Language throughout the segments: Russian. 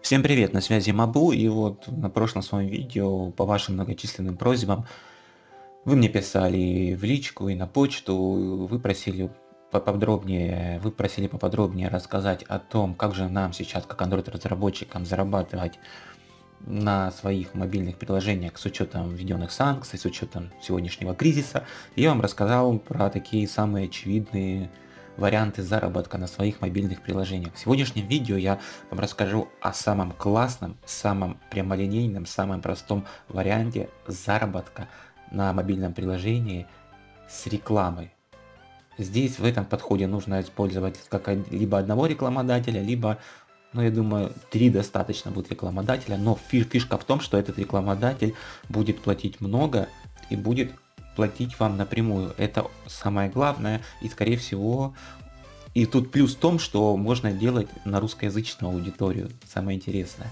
Всем привет, на связи Мабу, и вот на прошлом своем видео по вашим многочисленным просьбам вы мне писали в личку и на почту, вы просили поподробнее рассказать о том, как же нам сейчас, как Android разработчикам, зарабатывать на своих мобильных приложениях с учетом введенных санкций, с учетом сегодняшнего кризиса. Я вам рассказал про такие самые очевидные варианты заработка на своих мобильных приложениях. В сегодняшнем видео я вам расскажу о самом классном, самом прямолинейном, самом простом варианте заработка на мобильном приложении с рекламой. Здесь в этом подходе нужно использовать как либо одного рекламодателя, либо, ну, я думаю, три достаточно будет рекламодателя, но фишка в том, что этот рекламодатель будет платить много и будет платить вам напрямую. Это самое главное, и скорее всего, и тут плюс в том, что можно делать на русскоязычную аудиторию, самое интересное.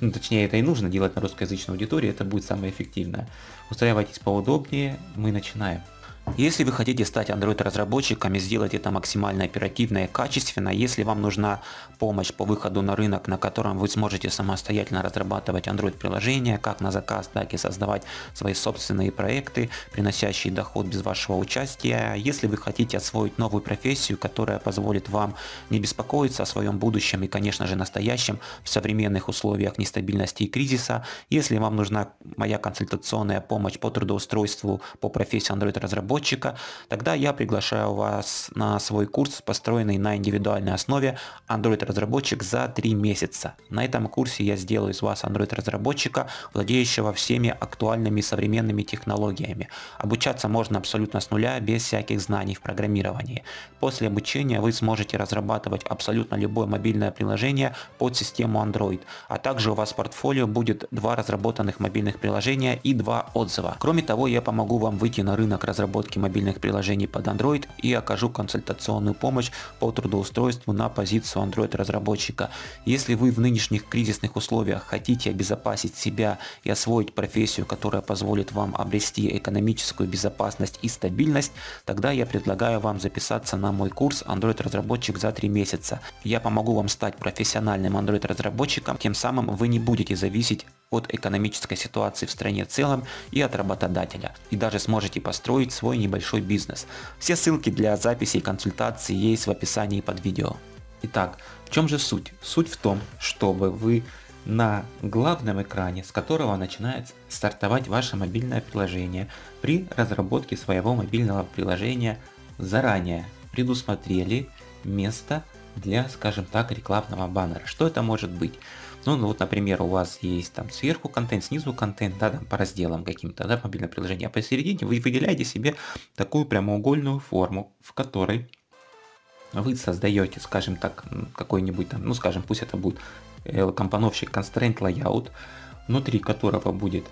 Ну, точнее, это и нужно делать на русскоязычную аудиторию, это будет самое эффективное. Устраивайтесь поудобнее, мы начинаем. Если вы хотите стать Android разработчиками, сделайте это максимально оперативно и качественно. Если вам нужна помощь по выходу на рынок, на котором вы сможете самостоятельно разрабатывать Android приложения, как на заказ, так и создавать свои собственные проекты, приносящие доход без вашего участия. Если вы хотите освоить новую профессию, которая позволит вам не беспокоиться о своем будущем и, конечно же, настоящем в современных условиях нестабильности и кризиса. Если вам нужна моя консультационная помощь по трудоустройству по профессии Android разработчика, тогда я приглашаю вас на свой курс, построенный на индивидуальной основе Android разработчик за 3 месяца. На этом курсе я сделаю из вас Android разработчика, владеющего всеми актуальными современными технологиями. Обучаться можно абсолютно с нуля, без всяких знаний в программировании. После обучения вы сможете разрабатывать абсолютно любое мобильное приложение под систему Android, а также у вас в портфолио будет 2 разработанных мобильных приложения и 2 отзыва. Кроме того, я помогу вам выйти на рынок разработки мобильных приложений под Android и окажу консультационную помощь по трудоустройству на позицию Android разработчика. Если вы в нынешних кризисных условиях хотите обезопасить себя и освоить профессию, которая позволит вам обрести экономическую безопасность и стабильность, тогда я предлагаю вам записаться на мой курс Android разработчик за 3 месяца. Я помогу вам стать профессиональным Android разработчиком, тем самым вы не будете зависеть от экономической ситуации в стране в целом и от работодателя, и даже сможете построить свой небольшой бизнес. Все ссылки для записи и консультации есть в описании под видео. Итак, в чем же суть? Суть в том, чтобы вы на главном экране, с которого начинает стартовать ваше мобильное приложение, при разработке своего мобильного приложения заранее предусмотрели место для, скажем так, рекламного баннера. Что это может быть? Ну вот, например, у вас есть там сверху контент, снизу контент, да, там по разделам каким-то, да, мобильное приложение, а посередине вы выделяете себе такую прямоугольную форму, в которой вы создаете, скажем так, какой-нибудь там, ну, скажем, пусть это будет компоновщик ConstraintLayout, внутри которого будет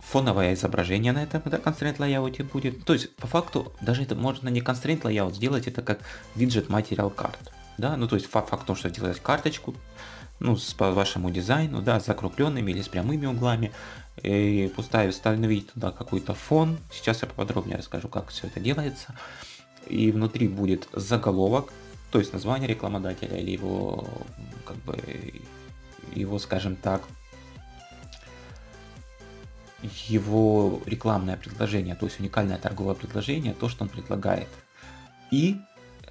фоновое изображение на этом ConstraintLayout будет. То есть, по факту, даже это можно не ConstraintLayout сделать, это как виджет Material Card, да, ну, то есть, факт в том, что делать карточку, ну, по вашему дизайну, да, с закругленными или с прямыми углами, и установить туда какой-то фон. Сейчас я поподробнее расскажу, как все это делается. И внутри будет заголовок, то есть название рекламодателя или его, как бы, его, скажем так, его рекламное предложение, то есть уникальное торговое предложение, то, что он предлагает. И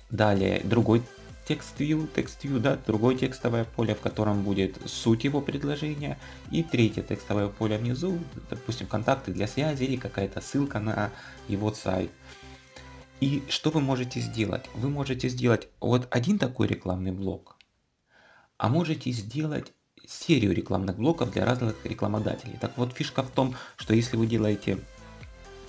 далее другой Text view, да, другое текстовое поле, в котором будет суть его предложения, и третье текстовое поле внизу, допустим, контакты для связи или какая-то ссылка на его сайт. И что вы можете сделать? Вы можете сделать вот один такой рекламный блок, а можете сделать серию рекламных блоков для разных рекламодателей. Так вот, фишка в том, что если вы делаете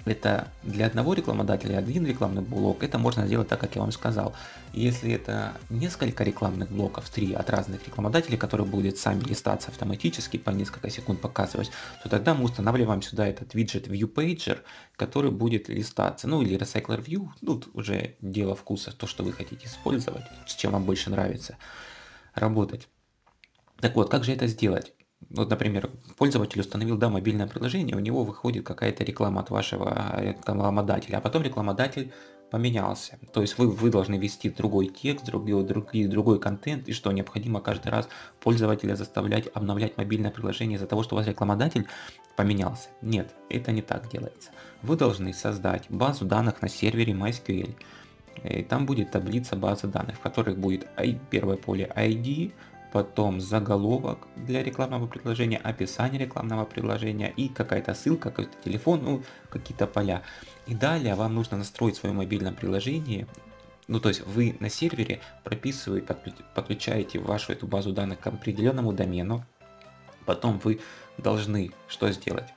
это для одного рекламодателя, один рекламный блок, это можно сделать так, как я вам сказал. Если это несколько рекламных блоков, 3 от разных рекламодателей, которые будут сами листаться автоматически, по несколько секунд показывать, то тогда мы устанавливаем сюда этот виджет ViewPager, который будет листаться, ну или RecyclerView, тут уже дело вкуса, то, что вы хотите использовать, с чем вам больше нравится работать. Так вот, как же это сделать? Вот, например, пользователь установил, да, мобильное приложение, у него выходит какая-то реклама от вашего рекламодателя, а потом рекламодатель поменялся. То есть вы должны ввести другой текст, другой контент, и что необходимо каждый раз пользователя заставлять обновлять мобильное приложение из-за того, что у вас рекламодатель поменялся. Нет, это не так делается. Вы должны создать базу данных на сервере MySQL. И там будет таблица базы данных, в которых будет первое поле ID, потом заголовок для рекламного предложения, описание рекламного предложения и какая-то ссылка, какой-то телефон, ну, какие-то поля. И далее вам нужно настроить свое мобильное приложение. Ну, то есть вы на сервере прописываете, подключаете вашу эту базу данных к определенному домену. Потом вы должны что сделать?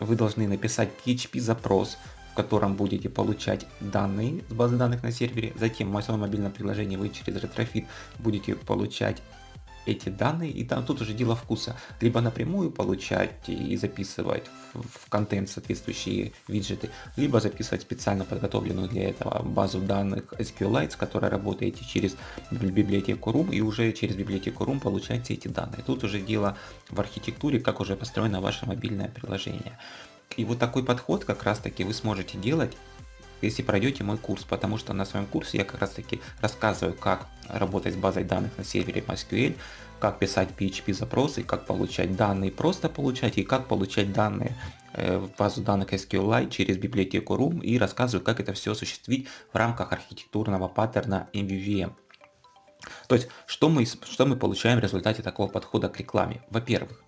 Вы должны написать PHP-запрос, в котором будете получать данные с базы данных на сервере, затем в своем мобильном приложении вы через Retrofit будете получать эти данные, и там тут уже дело вкуса, либо напрямую получать и записывать в контент соответствующие виджеты, либо записывать специально подготовленную для этого базу данных SQLite, с которой работаете через библиотеку Room, и уже через библиотеку Room получаете эти данные. Тут уже дело в архитектуре, как уже построено ваше мобильное приложение. И вот такой подход как раз таки вы сможете делать, если пройдете мой курс, потому что на своем курсе я как раз таки рассказываю, как работать с базой данных на сервере MySQL, как писать PHP запросы, как получать данные, просто получать, и как получать данные в базу данных SQLite через библиотеку Room, и рассказываю, как это все осуществить в рамках архитектурного паттерна MVVM. То есть, что мы получаем в результате такого подхода к рекламе? Во-первых,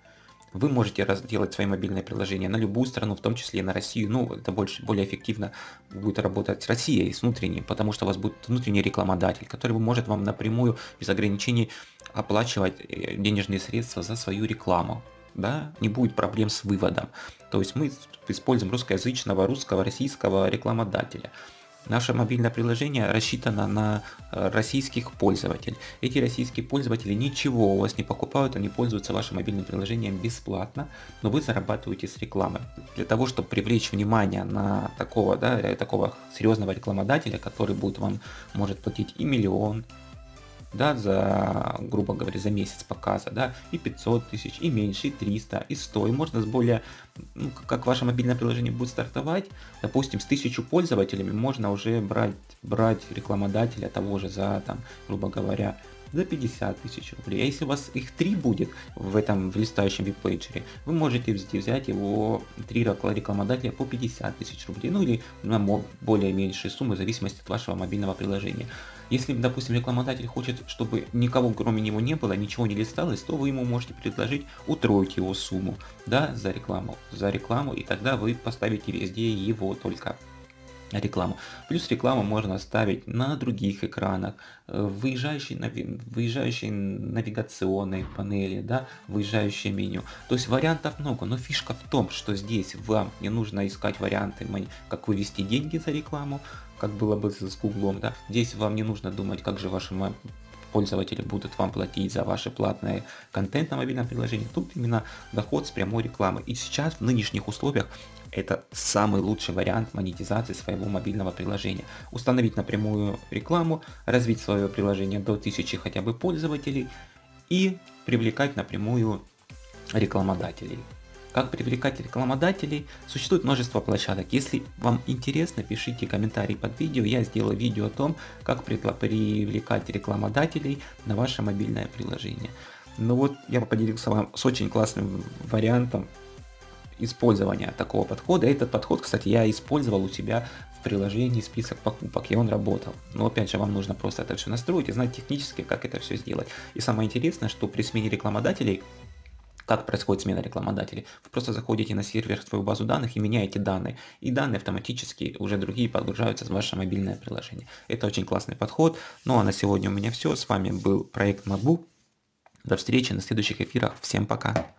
вы можете разделать свои мобильные приложения на любую страну, в том числе и на Россию. Ну, это более эффективно будет работать с Россией, с внутренней, потому что у вас будет внутренний рекламодатель, который может вам напрямую, без ограничений, оплачивать денежные средства за свою рекламу. Да? Не будет проблем с выводом. То есть мы используем русскоязычного, российского рекламодателя. Наше мобильное приложение рассчитано на российских пользователей. Эти российские пользователи ничего у вас не покупают, они пользуются вашим мобильным приложением бесплатно, но вы зарабатываете с рекламы. Для того, чтобы привлечь внимание на такого серьезного рекламодателя, который может платить и 1 миллион, да, грубо говоря, за месяц показа, да, и 500 тысяч, и меньше, и 300, и 100, и можно с более, ну, как ваше мобильное приложение будет стартовать, допустим, с 1000 пользователями можно уже брать рекламодателя того же за, там, грубо говоря, за 50 тысяч рублей. А если у вас их 3 будет в листающем веб-пейджере, вы можете взять его 3 рекламодателя по 50 тысяч рублей, ну или на более меньшие суммы, в зависимости от вашего мобильного приложения. Если, допустим, рекламодатель хочет, чтобы никого кроме него не было, ничего не листалось, то вы ему можете предложить утроить его сумму, да, за рекламу, и тогда вы поставите везде его только рекламу. Плюс рекламу можно ставить на других экранах, выезжающей навигационной панели, да, выезжающее меню. То есть вариантов много, но фишка в том, что здесь вам не нужно искать варианты, как вывести деньги за рекламу, как было бы с Гуглом, да. Здесь вам не нужно думать, как же ваши пользователи будут вам платить за ваши платные контент на мобильном приложении. Тут именно доход с прямой рекламы. И сейчас в нынешних условиях это самый лучший вариант монетизации своего мобильного приложения. Установить напрямую рекламу, развить свое приложение до 1000 хотя бы пользователей и привлекать напрямую рекламодателей. Как привлекать рекламодателей? Существует множество площадок. Если вам интересно, пишите комментарии под видео. Я сделаю видео о том, как привлекать рекламодателей на ваше мобильное приложение. Ну вот, я поделился вам с очень классным вариантом использования такого подхода. Этот подход, кстати, я использовал у себя в приложении список покупок, и он работал. Но опять же, вам нужно просто это все настроить и знать технически, как это все сделать. И самое интересное, что при смене рекламодателей, как происходит смена рекламодателей, вы просто заходите на сервер в свою базу данных и меняете данные. И данные автоматически уже другие подгружаются в ваше мобильное приложение. Это очень классный подход. Ну а на сегодня у меня все. С вами был проект Мабу. До встречи на следующих эфирах. Всем пока.